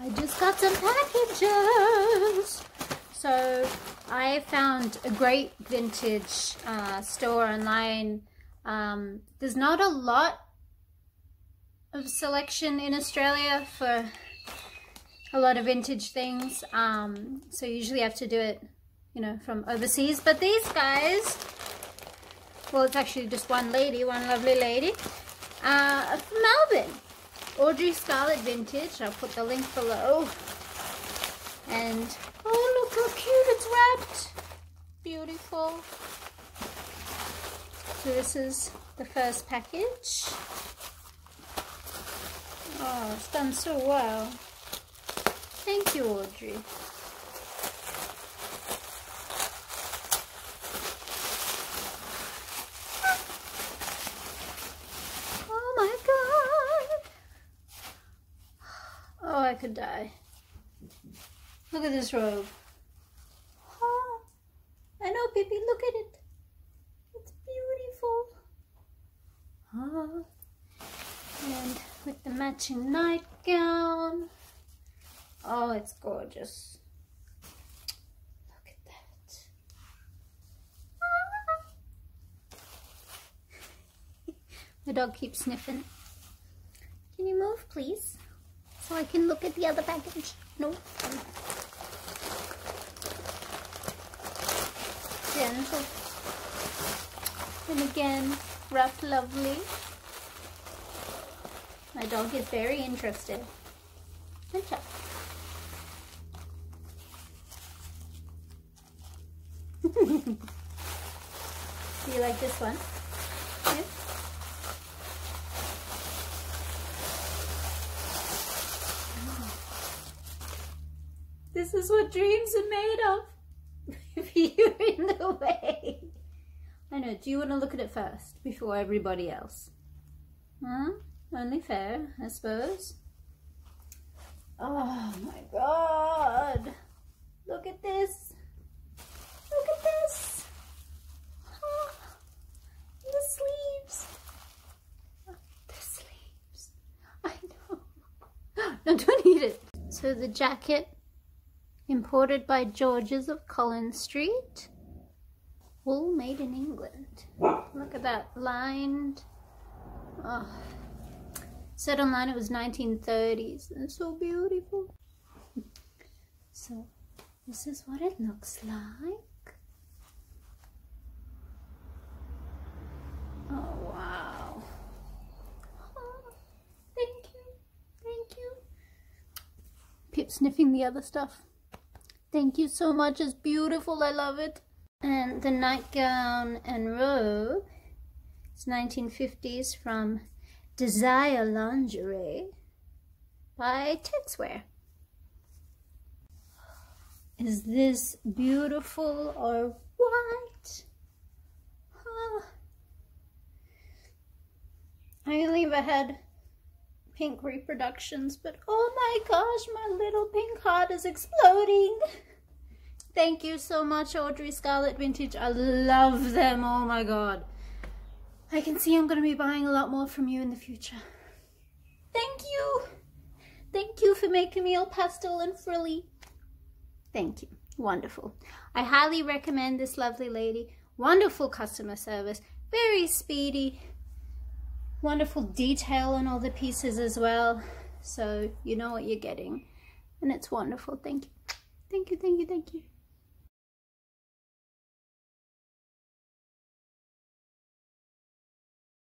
I just got some packages. So I found a great vintage store online. There's not a lot of selection in Australia for a lot of vintage things. So you usually have to do it, you know, from overseas. But these guys, well, it's actually just one lady, one lovely lady, from Melbourne. Audrey Scarlett Vintage. I'll put the link below. And oh, look how cute it's wrapped. Beautiful. So this is the first package. Oh, it's done so well. Thank you, Audrey. I could die. Look at this robe. Oh, I know, baby. Look at it. It's beautiful. Oh, and with the matching nightgown. Oh, it's gorgeous. Look at that. Ah. The dog keeps sniffing. Can you move, please? So I can look at the other package. No. Gentle. And again, wrapped lovely. My dog is very interested. Good job. Do you like this one? Yeah. This is what dreams are made of. If you're in the way. I know, do you want to look at it first before everybody else? Huh? Only fair, I suppose. Oh my god. Look at this. Look at this. Oh, the sleeves. Oh, the sleeves. I know. No, don't eat it. So the jacket. Imported by Georges of Collins Street. Wool made in England. Look at that, lined. Oh. Said online it was 1930s. It's so beautiful. So this is what it looks like. Oh wow. Oh, thank you. Thank you. Pip sniffing the other stuff. Thank you so much, it's beautiful, I love it. And the nightgown and robe, it's 1950s from Desire Lingerie by Texwear. Is this beautiful or what? Huh. I only ever had pink reproductions, but oh my gosh, my little pink heart is exploding. Thank you so much, Audrey Scarlett Vintage. I love them. Oh my god, I can see I'm going to be buying a lot more from you in the future. Thank you. Thank you for making me all pastel and frilly. Thank you. Wonderful. I highly recommend this lovely lady. Wonderful customer service, very speedy. Wonderful detail on all the pieces as well, so you know what you're getting, and it's wonderful. Thank you, thank you, thank you, thank you.